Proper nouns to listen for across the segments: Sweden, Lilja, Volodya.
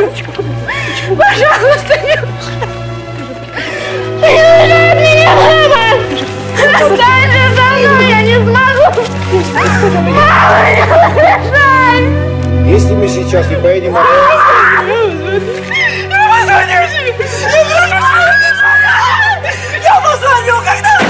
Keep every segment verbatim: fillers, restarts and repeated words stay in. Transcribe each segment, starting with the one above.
Мамочка, пожалуйста, не уходи. Останься со мной, я не смогу. Мама, не уезжай. Если мы сейчас не поедем... Я позвоню, когда...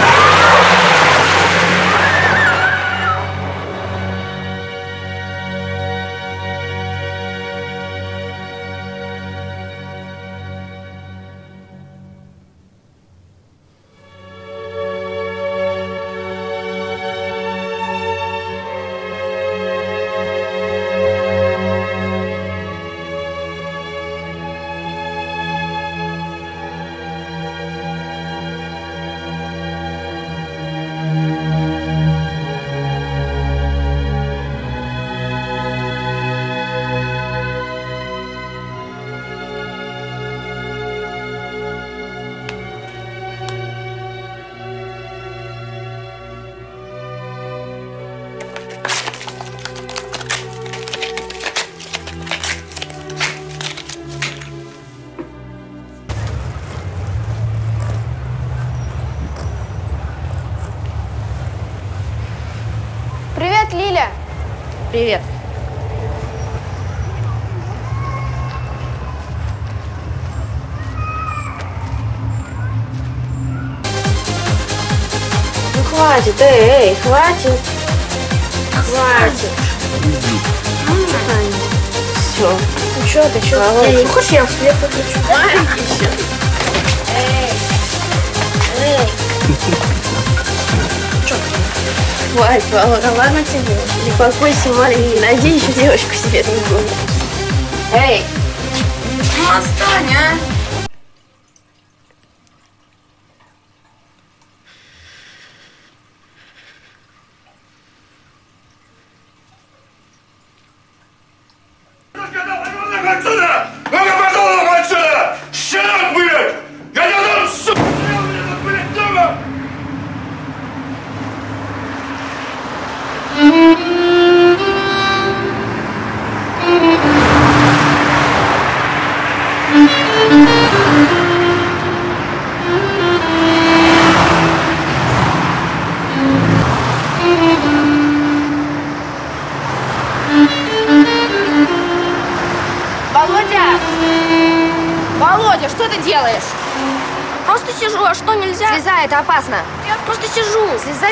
Привет. Ну хватит, эй, эй, хватит. Хватит. Все. Ну что ты, что? Эй, хочешь, я свет выключу? Маленький еще. Эй, эй. Что? Хватит, Володя, ладно тебе. Не покойся, маленький, найди еще девочку себе другую. Эй! Ну, остань, а!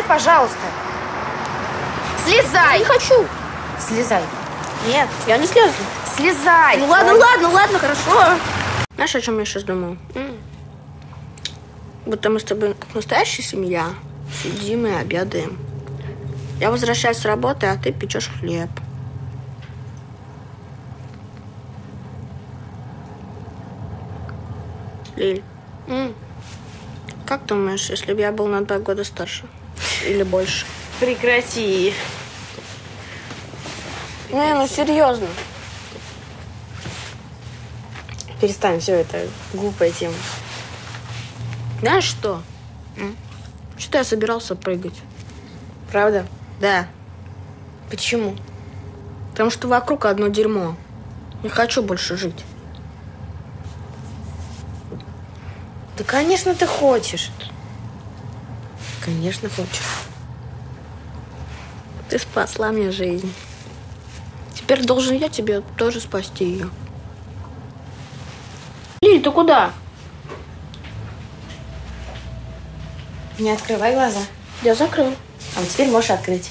Пожалуйста. Слезай. Я не хочу. Слезай. Нет, я не слезу. Слезай. Ну ладно, ой, ладно, ладно, хорошо. Знаешь, о чем я сейчас думаю? Mm. Будто мы с тобой как настоящая семья. Сидим и обедаем. Я возвращаюсь с работы, а ты печешь хлеб. Лиль, mm. как думаешь, если бы я был на два года старше? Или больше. Прекрати. Не, ну серьезно. Перестань, все это глупая тема. Знаешь что? М? Что-то я собирался прыгать. Правда? Да. Почему? Потому что вокруг одно дерьмо. Не хочу больше жить. Да, конечно, ты хочешь. Конечно, хочешь. Ты спасла мне жизнь. Теперь должен я тебе тоже спасти ее. Лиль, ты куда? Не открывай глаза. Я закрыл. А вот теперь можешь открыть.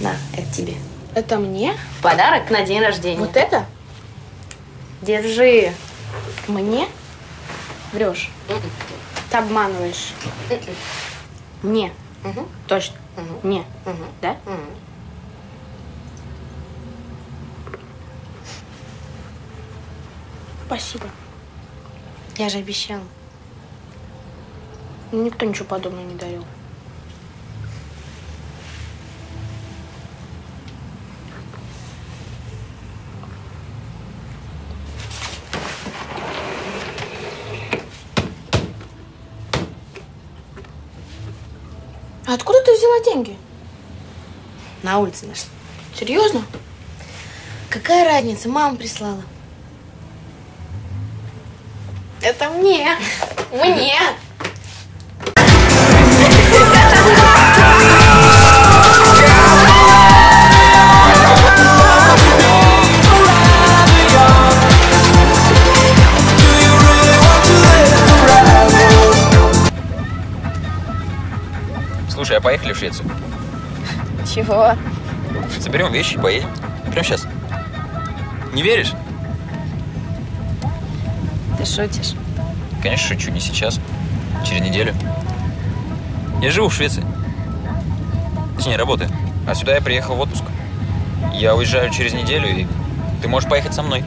На, это тебе. Это мне? Подарок на день рождения. Вот это? Держи. Мне? Врешь. Ты обманываешь. Мне. Угу. Точно. Угу. Мне. Угу. Да? Угу. Спасибо. Я же обещала. Никто ничего подобного не дарил. Откуда ты взяла деньги? На улице нашла. Серьезно? Какая разница? Мама прислала. Это мне. Мне. Слушай, а поехали в Швецию? Чего? Соберем вещи и поедем. Прямо сейчас. Не веришь? Ты шутишь? Конечно шучу, не сейчас. Через неделю. Я живу в Швеции. Точнее, работаю. А сюда я приехал в отпуск. Я уезжаю через неделю, и ты можешь поехать со мной.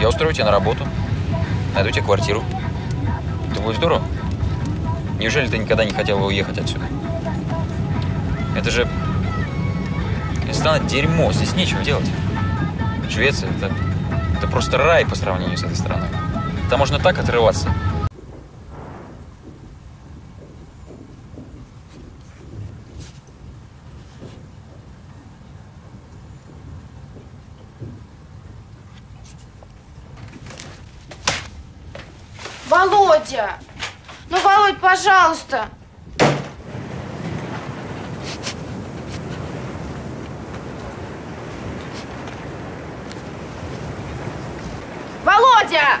Я устрою тебя на работу. Найду тебе квартиру. Это будет здорово. Неужели ты никогда не хотела уехать отсюда? Это же... Это станет дерьмо, здесь нечего делать. Швеция это... это просто рай по сравнению с этой страной. Там можно так отрываться. Володя! Ну, Володь, пожалуйста! Володя!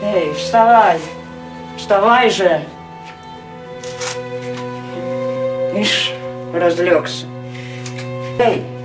Эй, вставай! Вставай же! Ишь, разлегся. Эй!